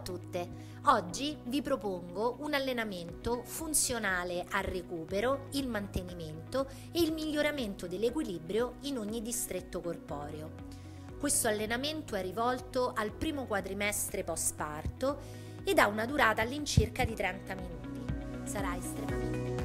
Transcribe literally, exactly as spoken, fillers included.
a tutte! Oggi vi propongo un allenamento funzionale al recupero, il mantenimento e il miglioramento dell'equilibrio in ogni distretto corporeo. Questo allenamento è rivolto al primo quadrimestre post parto ed ha una durata all'incirca di trenta minuti. Sarà estremamente